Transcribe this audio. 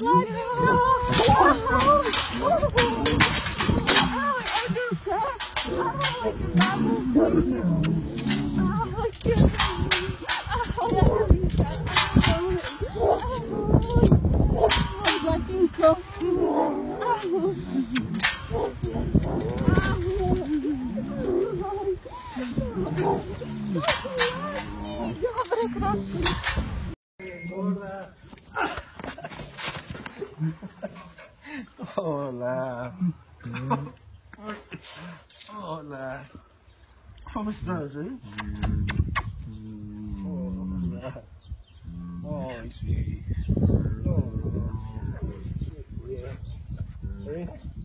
Hola. Hola. ¿Cómo estás, Hola. Oh, sí. Hola.